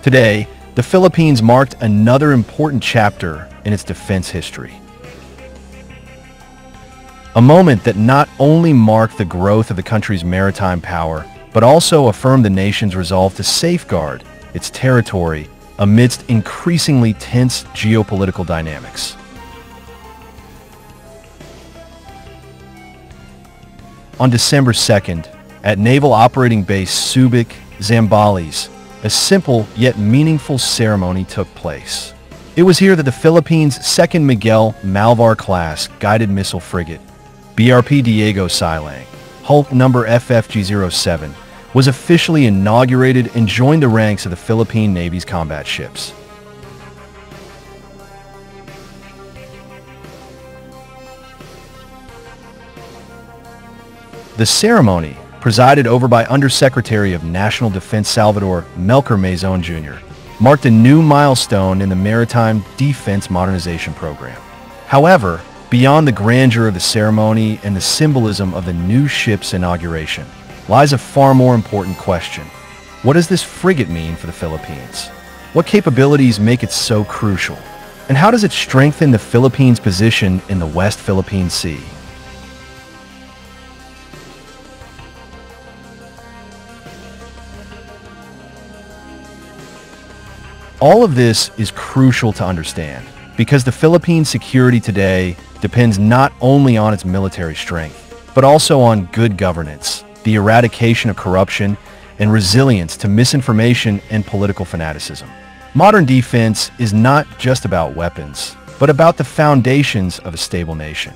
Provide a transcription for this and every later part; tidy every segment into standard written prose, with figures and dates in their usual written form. Today, the Philippines marked another important chapter in its defense history. A moment that not only marked the growth of the country's maritime power, but also affirmed the nation's resolve to safeguard its territory amidst increasingly tense geopolitical dynamics. On December 2nd, at Naval Operating Base Subic, Zambales, a simple yet meaningful ceremony took place. It was here that the Philippines' second Miguel Malvar-class guided missile frigate, BRP Diego Silang, hulk number FFG-07, was officially inaugurated and joined the ranks of the Philippine Navy's combat ships. The ceremony, presided over by Undersecretary of National Defense Salvador Melker Maison Jr., marked a new milestone in the Maritime Defense Modernization Program. However, beyond the grandeur of the ceremony and the symbolism of the new ship's inauguration, lies a far more important question. What does this frigate mean for the Philippines? What capabilities make it so crucial? And how does it strengthen the Philippines' position in the West Philippine Sea? All of this is crucial to understand, because the Philippines' security today depends not only on its military strength, but also on good governance, the eradication of corruption, and resilience to misinformation and political fanaticism. Modern defense is not just about weapons, but about the foundations of a stable nation.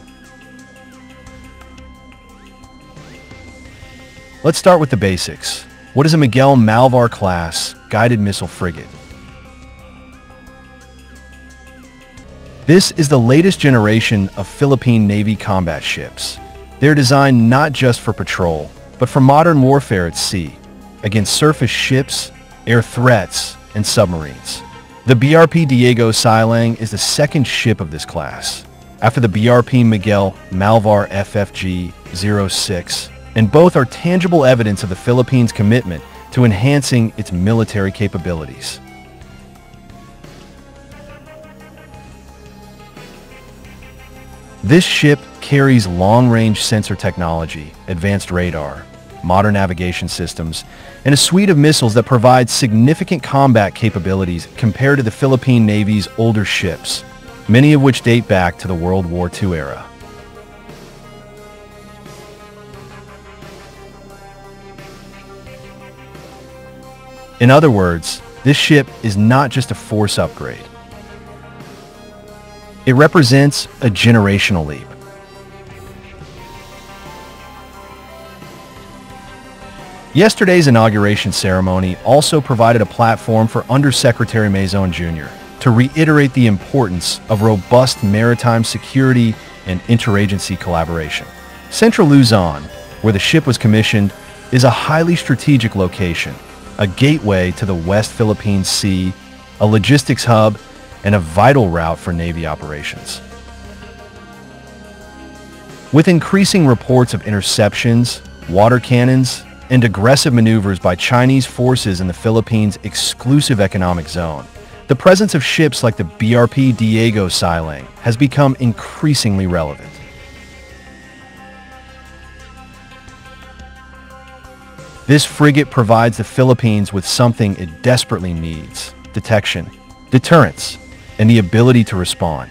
Let's start with the basics. What is a Miguel Malvar-class guided missile frigate? This is the latest generation of Philippine Navy combat ships. They're designed not just for patrol, but for modern warfare at sea, against surface ships, air threats, and submarines. The BRP Diego Silang is the second ship of this class, after the BRP Miguel Malvar FFG-06, and both are tangible evidence of the Philippines' commitment to enhancing its military capabilities. This ship carries long-range sensor technology, advanced radar, modern navigation systems, and a suite of missiles that provide significant combat capabilities compared to the Philippine Navy's older ships, many of which date back to the World War II era. In other words, this ship is not just a force upgrade. It represents a generational leap. Yesterday's inauguration ceremony also provided a platform for Undersecretary Maison Jr. to reiterate the importance of robust maritime security and interagency collaboration. Central Luzon, where the ship was commissioned, is a highly strategic location, a gateway to the West Philippine Sea, a logistics hub, and a vital route for Navy operations. With increasing reports of interceptions, water cannons, and aggressive maneuvers by Chinese forces in the Philippines' exclusive economic zone, the presence of ships like the BRP Diego Silang has become increasingly relevant. This frigate provides the Philippines with something it desperately needs: detection, deterrence, and the ability to respond.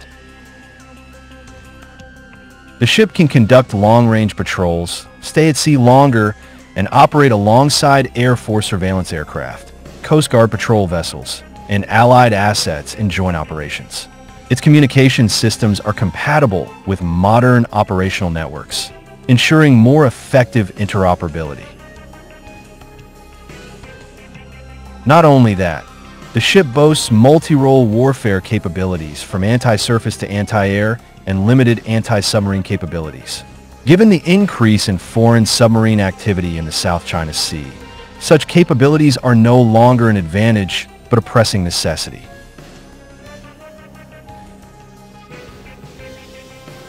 The ship can conduct long-range patrols, stay at sea longer, and operate alongside Air Force surveillance aircraft, Coast Guard patrol vessels, and allied assets in joint operations. Its communication systems are compatible with modern operational networks, ensuring more effective interoperability. Not only that, the ship boasts multi-role warfare capabilities, from anti-surface to anti-air, and limited anti-submarine capabilities. Given the increase in foreign submarine activity in the South China Sea, such capabilities are no longer an advantage, but a pressing necessity.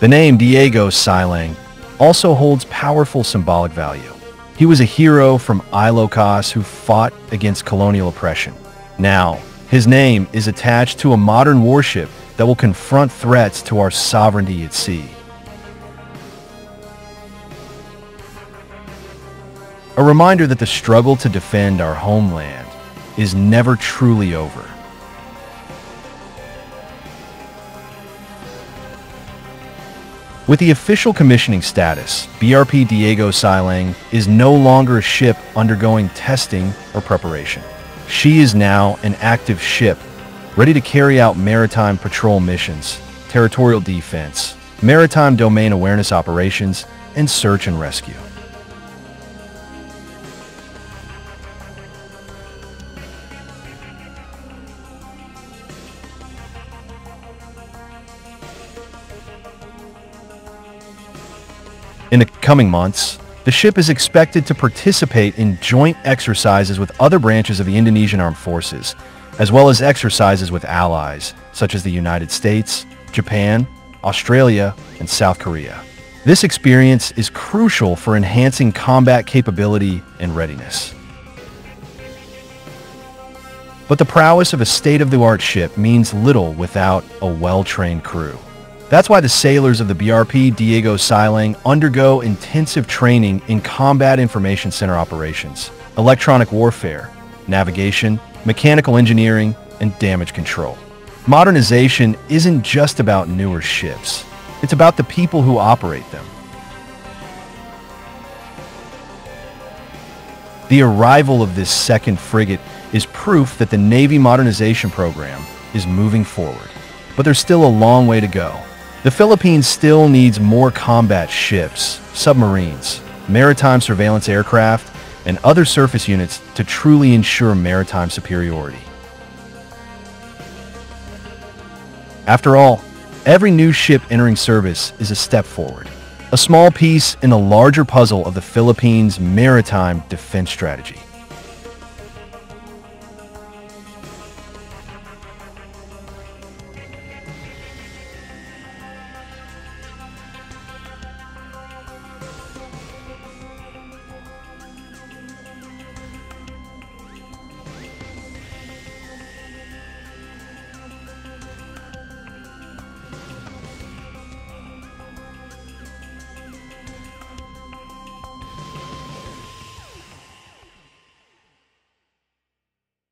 The name Diego Silang also holds powerful symbolic value. He was a hero from Ilocos who fought against colonial oppression. Now, his name is attached to a modern warship that will confront threats to our sovereignty at sea. A reminder that the struggle to defend our homeland is never truly over. With the official commissioning status, BRP Diego Silang is no longer a ship undergoing testing or preparation. She is now an active ship, ready to carry out maritime patrol missions, territorial defense, maritime domain awareness operations, and search and rescue. In the coming months, the ship is expected to participate in joint exercises with other branches of the Indonesian Armed Forces, as well as exercises with allies, such as the United States, Japan, Australia, and South Korea. This experience is crucial for enhancing combat capability and readiness. But the prowess of a state-of-the-art ship means little without a well-trained crew. That's why the sailors of the BRP Diego Silang undergo intensive training in combat information center operations, electronic warfare, navigation, mechanical engineering, and damage control. Modernization isn't just about newer ships. It's about the people who operate them. The arrival of this second frigate is proof that the Navy modernization program is moving forward, but there's still a long way to go. The Philippines still needs more combat ships, submarines, maritime surveillance aircraft, and other surface units to truly ensure maritime superiority. After all, every new ship entering service is a step forward, a small piece in the larger puzzle of the Philippines' maritime defense strategy.